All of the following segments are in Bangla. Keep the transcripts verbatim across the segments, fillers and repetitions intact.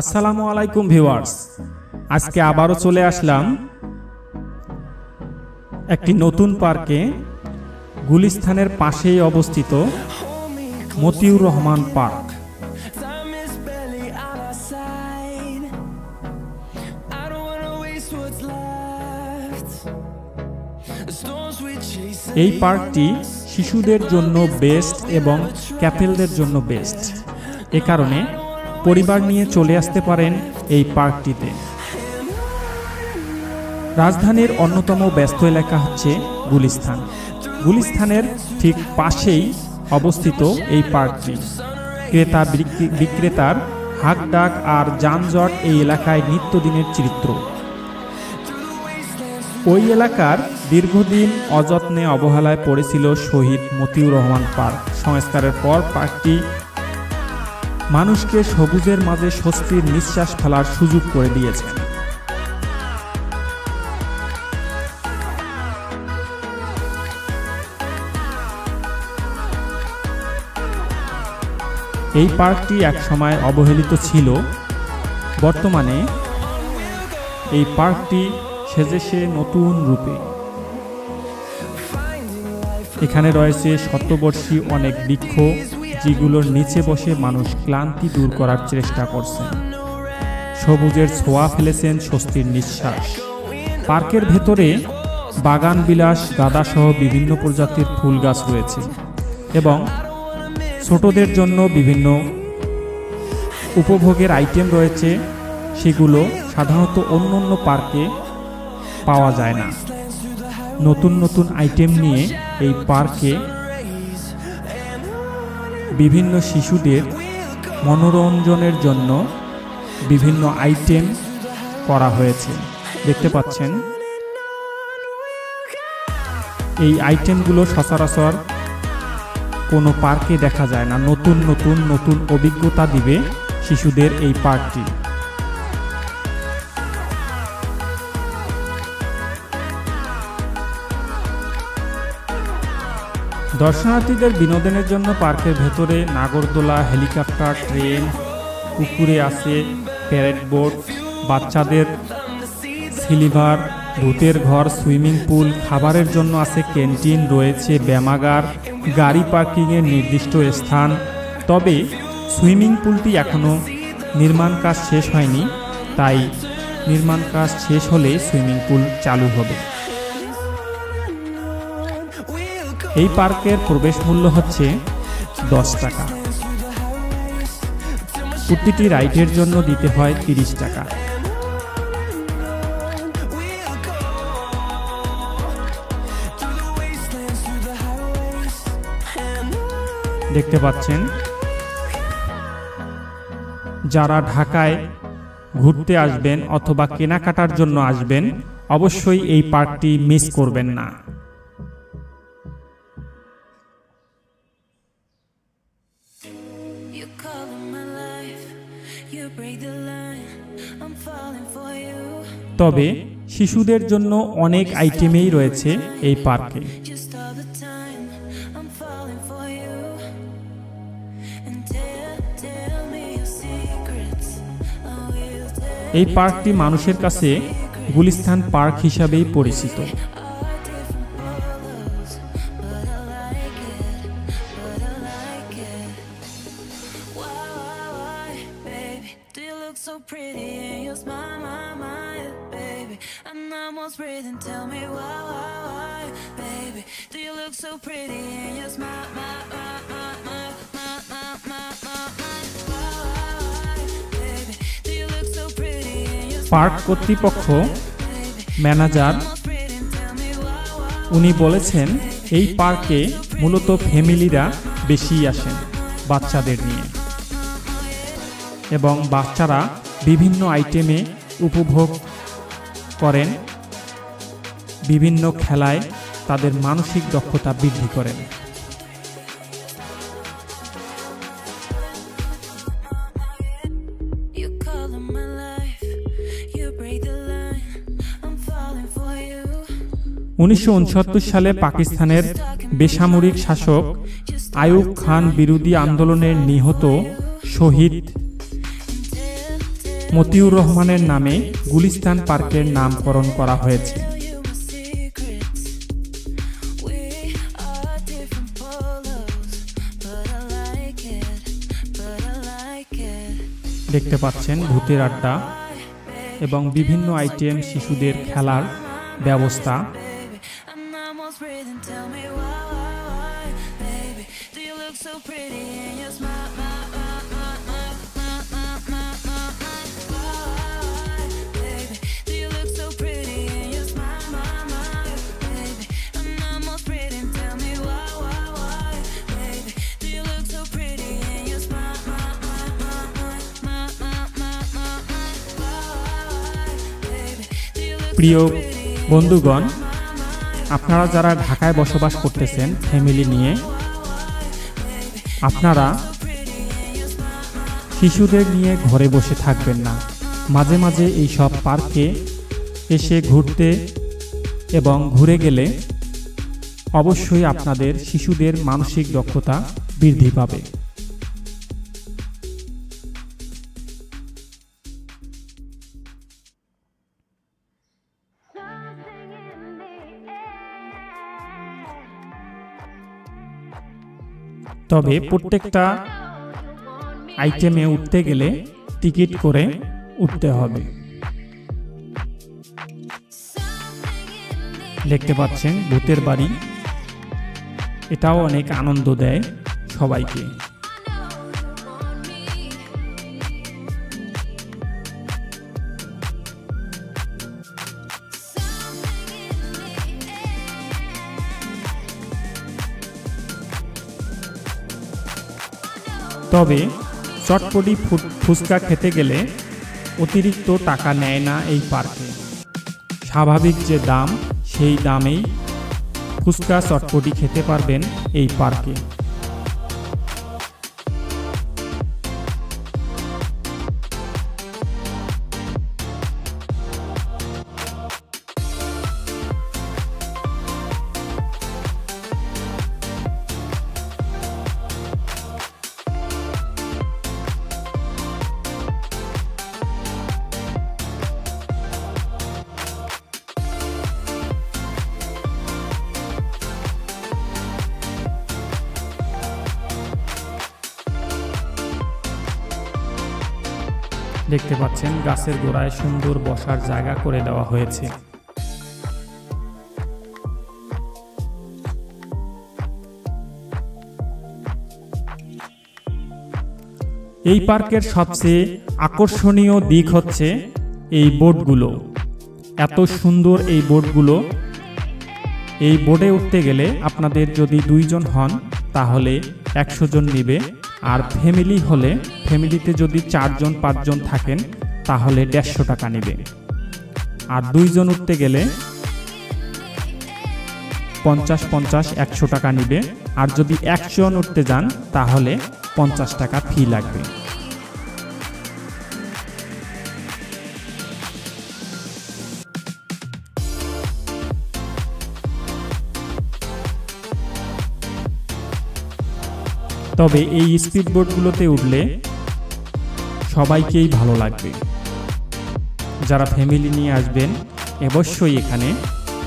আসসালামু আলাইকুম ভিউয়ার্স, আজকে আবারও চলে আসলাম একটি নতুন পার্কে। গুলিস্তানের পাশেই অবস্থিত মতিউর রহমান পার্ক। এই পার্কটি শিশুদের জন্য বেস্ট এবং ক্যাপেলদের জন্য বেস্ট, এ কারণে পরিবার নিয়ে চলে আসতে পারেন এই পার্কটিতে। রাজধানীর অন্যতম ব্যস্ত এলাকা হচ্ছে গুলিস্তান। গুলিস্তানের ঠিক পাশেই অবস্থিত এই পার্কটি। ক্রেতা বিক্রেতার হাঁকডাক আর যানজট এই এলাকায় নিত্যদিনের চিত্র। ওই এলাকার দীর্ঘদিন অযত্নে অবহেলায় পড়েছিল শহীদ মতিউর রহমান পার্ক। সংস্কারের পর পার্কটি মানুষকে সবুজের মাঝে স্বস্তির নিঃশ্বাস ফেলার সুযোগ করে দিয়েছে। এই পার্কটি একসময় অবহেলিত ছিল, বর্তমানে এই পার্কটি সেজেছে নতুন রূপে। এখানে রয়েছে শতবর্ষী অনেক বৃক্ষ, যেগুলোর নিচে বসে মানুষ ক্লান্তি দূর করার চেষ্টা করছেন। সবুজের ছোঁয়া ফেলেছেন স্বস্তির নিঃশ্বাস। পার্কের ভেতরে বাগান বিলাস গাঁদাসহ বিভিন্ন প্রজাতির ফুল গাছ রয়েছে এবং ছোটদের জন্য বিভিন্ন উপভোগের আইটেম রয়েছে, সেগুলো সাধারণত অন্য অন্য পার্কে পাওয়া যায় না। নতুন নতুন আইটেম নিয়ে এই পার্কে বিভিন্ন শিশুদের মনোরঞ্জনের জন্য বিভিন্ন আইটেম করা হয়েছে। দেখতে পাচ্ছেন এই আইটেমগুলো সচরাচর কোনো পার্কে দেখা যায় না। নতুন নতুন নতুন অভিজ্ঞতা দিবে শিশুদের এই পার্কটি। দর্শনার্থীদের বিনোদনের জন্য পার্কের ভেতরে নাগরদোলা, হেলিকপ্টার, ট্রেন, পুকুরে আছে প্যারেড বোট, বাচ্চাদের সিলিভার, ভূতের ঘর, সুইমিং পুল, খাবারের জন্য আছে ক্যান্টিন, রয়েছে ব্যায়ামাগার, গাড়ি পার্কিংয়ের নির্দিষ্ট স্থান। তবে সুইমিং পুলটি এখনও নির্মাণ কাজ শেষ হয়নি, তাই নির্মাণ কাজ শেষ হলে সুইমিং পুল চালু হবে। এই পার্কের প্রবেশ মূল্য হচ্ছে দশ টাকা, প্রতিটি রাইডের জন্য দিতে হয় তিরিশ টাকা। দেখতে পাচ্ছেন যারা ঢাকায় ঘুরতে আসবেন অথবা কেনাকাটার জন্য আসবেন, অবশ্যই এই পার্কটি মিস করবেন না। You call in my life, you break the line, I'm falling for you. তবে শিশুদের জন্য অনেক আইটেমই রয়েছে এই পার্কে। এই পার্কটি মানুষের কাছে গুলিস্তান পার্ক হিসাবেই পরিচিত। পার্ক কর্তৃপক্ষ ম্যানেজার উনি বলেছেন এই পার্কে মূলত ফ্যামিলিরা বেশি আসেন বাচ্চাদের নিয়ে, এবং বাচ্চারা বিভিন্ন আইটেমে উপভোগ করেন, বিভিন্ন খেলায় তাদের মানসিক দক্ষতা বৃদ্ধি করেন। উনিশশো উনসত্তর সালে পাকিস্তানের বেসামরিক শাসক আইয়ুব খান বিরোধী আন্দোলনের নিহত শহীদ মতিউর রহমানের নামে গুলিস্তান পার্কের নামকরণ করা হয়েছে। দেখতে পাচ্ছেন ভূতের আড্ডা এবং বিভিন্ন আইটেম, শিশুদের খেলার ব্যবস্থা। প্রিয় বন্ধুগণ, আপনারা যারা ঢাকায় বসবাস করতেছেন ফ্যামিলি নিয়ে, আপনারা শিশুদের নিয়ে ঘরে বসে থাকবেন না। মাঝে মাঝে এই সব পার্কে এসে ঘুরতে এবং ঘুরে গেলে অবশ্যই আপনাদের শিশুদের মানসিক দক্ষতা বৃদ্ধি পাবে। তবে প্রত্যেকটা আইটেমে উঠতে গেলে টিকিট করে উঠতে হবে। দেখতে পাচ্ছেন ভূতের বাড়ি, এটাও অনেক আনন্দ দেয় সবাইকে। তবে চটপটি ফুচকা খেতে গেলে অতিরিক্ত টাকা নেয় না এই পার্কে। স্বাভাবিক যে দাম, সেই দামেই ফুচকা চটপটি খেতে পারবেন এই পার্কে। দেখতে পাচ্ছেন গাছের গোড়ায় সুন্দর বসার জায়গা করে দেওয়া হয়েছে। এই পার্কের সবচেয়ে আকর্ষণীয় দিক হচ্ছে এই বোটগুলো। এত সুন্দর এই বোটগুলো। এই বোটে উঠতে গেলে আপনাদের যদি দুইজন হন তাহলে একশো জন নেবে, আর ফ্যামিলি হলে ফ্যামিলিতে যদি চারজন পাঁচজন থাকেন তাহলে দেড়শো টাকা নেবে, আর দুইজন উঠতে গেলে পঞ্চাশ পঞ্চাশ একশো টাকা নেবে, আর যদি একজন উঠতে যান তাহলে পঞ্চাশ টাকা ফি লাগবে। তবে এই স্পিডবোটগুলোতে উঠলে সবাইকেই ভালো লাগবে। যারা ফ্যামিলি নিয়ে আসবেন অবশ্যই এখানে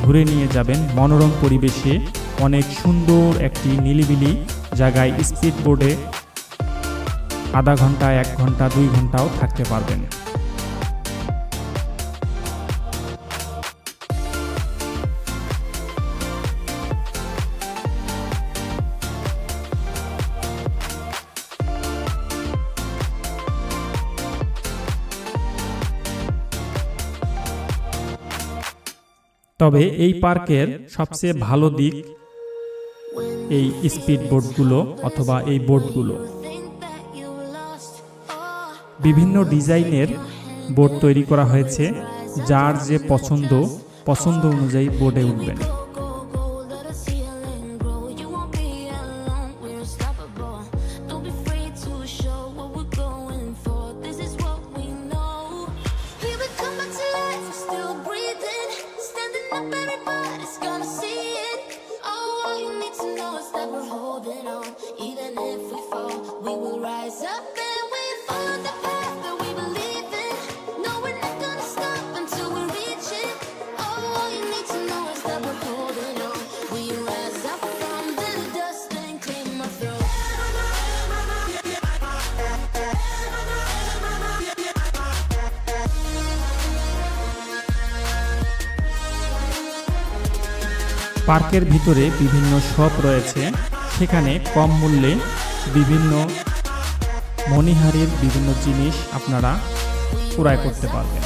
ঘুরে নিয়ে যাবেন। মনোরম পরিবেশে অনেক সুন্দর একটি নিলিবিলি জায়গায় স্পিডবোটে আধা ঘন্টা এক ঘন্টা দুই ঘন্টাও থাকতে পারবেন। তবে এই পার্কের সবচেয়ে ভালো দিক এই স্পিড বোটগুলো অথবা এই বোটগুলো। বিভিন্ন ডিজাইনের বোট তৈরি করা হয়েছে, যার যে পছন্দ পছন্দ অনুযায়ী বোটে উঠবেন। Up and we follow the path that we believe in. পার্কের ভিতরে বিভিন্ন শপ রয়েছে, সেখানে কম মূল্যে বিভিন্ন মণিহারির বিভিন্ন জিনিস আপনারা ক্রয় করতে পারবেন।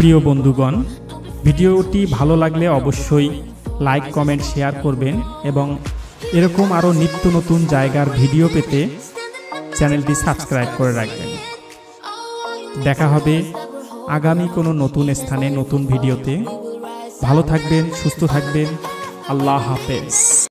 প্রিয় বন্ধুগণ, ভিডিওটি ভালো লাগলে অবশ্যই লাইক কমেন্ট শেয়ার করবেন এবং এরকম আরও নিত্য নতুন জায়গার ভিডিও পেতে চ্যানেলটি সাবস্ক্রাইব করে রাখবেন। দেখা হবে আগামী কোনো নতুন স্থানে নতুন ভিডিওতে। ভালো থাকবেন, সুস্থ থাকবেন। আল্লাহ হাফেজ।